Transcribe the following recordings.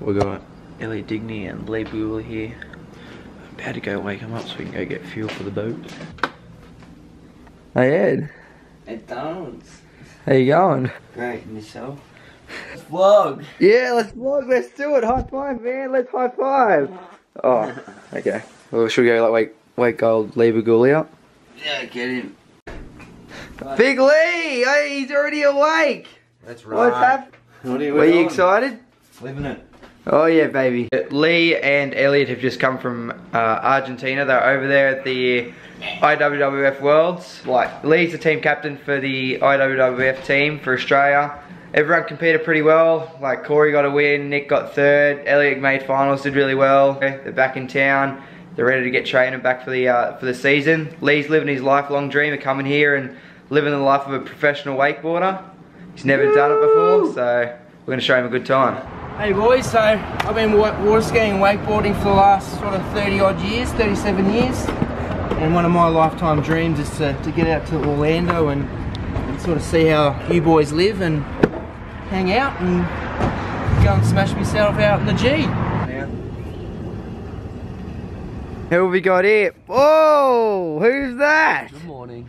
We got Elliot Digney and Leigh Baguley here. I'm about to go wake him up so we can go get fuel for the boat. Hey Ed. Hey Donalds. How you going? Great, and yourself? Let's vlog. Yeah, let's vlog. Let's do it. High five, man. Let's high five. Oh, okay. Well, should we go like wake old Leigh Baguley up? Yeah, get him. Right. Big Leigh! Hey, he's already awake. That's right. What's happening? Were you excited? Living it. Oh yeah, baby. Leigh and Elliot have just come from Argentina. They're over there at the IWWF Worlds. Like, Leigh's the team captain for the IWWF team for Australia. Everyone competed pretty well. Like, Corey got a win, Nick got third, Elliot made finals, did really well. They're back in town. They're ready to get training back for the season. Leigh's living his lifelong dream of coming here and living the life of a professional wakeboarder. He's never done it before, so we're going to show him a good time. Hey boys, so I've been water skiing and wakeboarding for the last sort of 30 odd years, 37 years. And one of my lifetime dreams is to get out to Orlando and sort of see how you boys live and hang out and go and smash myself out in the G. Yeah. Who have we got here? Whoa, who's that? Good morning.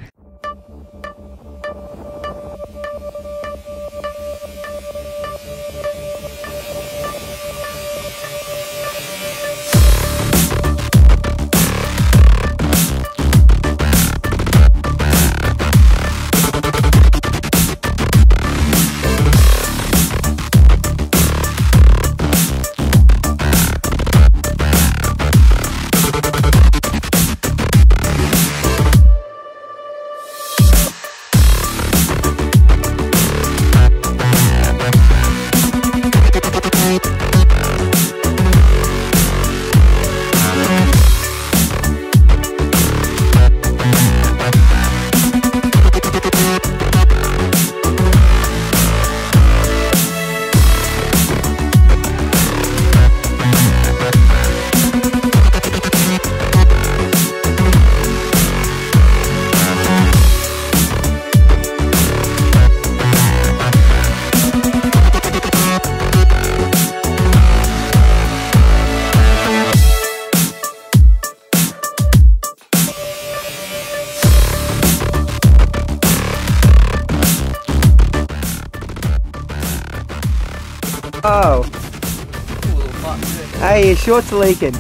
Oh. Hey, your shorts are leaking.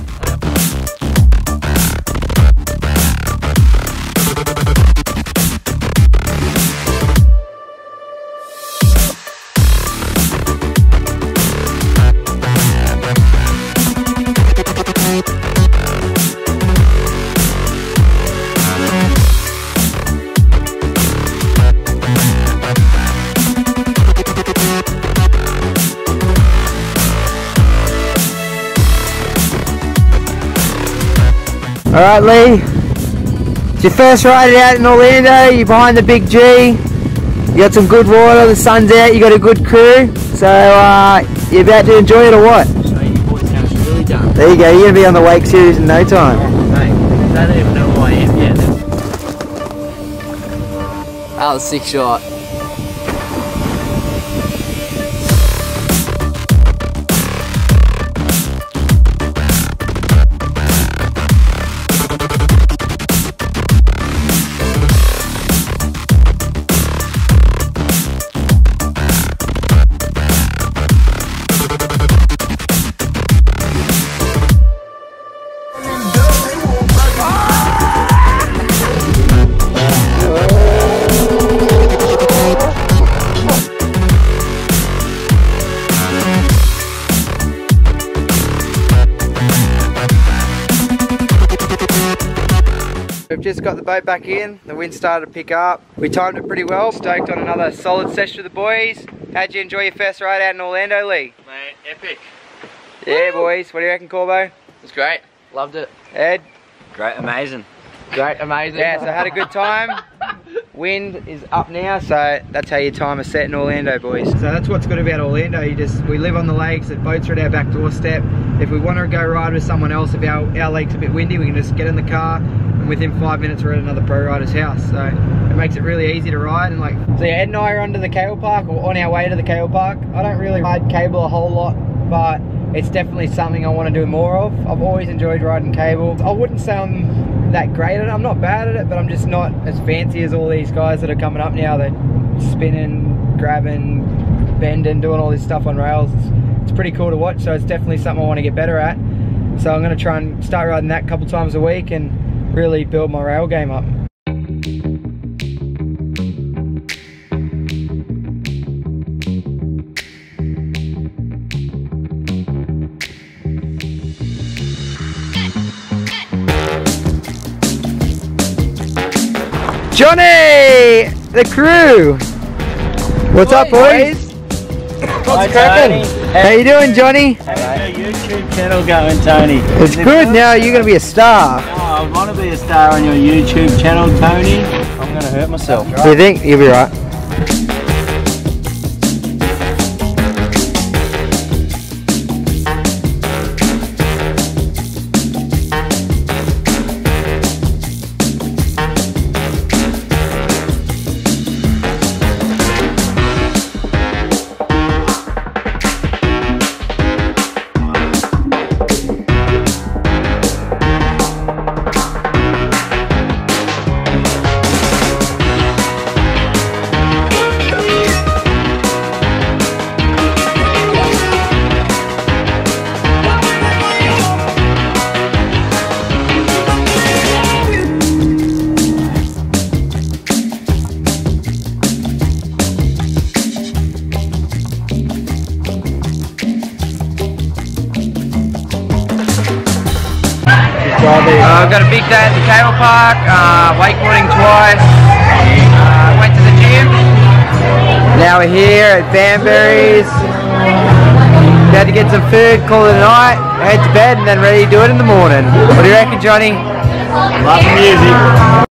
Alright Leigh, it's your first ride out in Orlando, you're behind the big G, you got some good water, the sun's out, you got a good crew, so you're about to enjoy it or what? Show you boys how it's really done. There you go, you're going to be on the Wake Series in no time. Oh mate, I don't even know who I am yet. That was a sick shot. We've just got the boat back in, the wind started to pick up. We timed it pretty well, stoked on another solid session with the boys. How'd you enjoy your first ride out in Orlando, Leigh? Mate, epic. Yeah, woo! Boys, what do you reckon, Corbo? It was great, loved it. Ed? Great, amazing. Great, amazing. Yeah, so had a good time. Wind is up now, so that's how your time is set in Orlando, boys. So that's what's good about Orlando, we live on the lakes, the boats are at our back doorstep. If we want to go ride with someone else, if our lake's a bit windy, we can just get in the car. And within 5 minutes we're at another pro rider's house, so it makes it really easy to ride. And like, so yeah, Ed and I are onto the cable park, or on our way to the cable park. I don't really ride cable a whole lot, but it's definitely something I want to do more of. I've always enjoyed riding cable. I wouldn't say I'm that great at it. I'm not bad at it, but I'm just not as fancy as all these guys that are coming up now. They're spinning, grabbing, bending, doing all this stuff on rails. It's pretty cool to watch, so it's definitely something I want to get better at. So I'm going to try and start riding that a couple times a week and really build my rail game up. Johnny, the crew. What's up, boys? What's cracking? How you doing, Johnny? How's your YouTube channel going, Tony? It's good now. You're gonna be a star. No, I want to be a star on your YouTube channel, Tony. I'm gonna hurt myself. Right? You think you'll be right? I've got a big day at the cable park, wakeboarding twice, went to the gym. Now we're here at Banbury's, had to get some food, call it a night, head to bed and then ready to do it in the morning. What do you reckon, Johnny? Love music.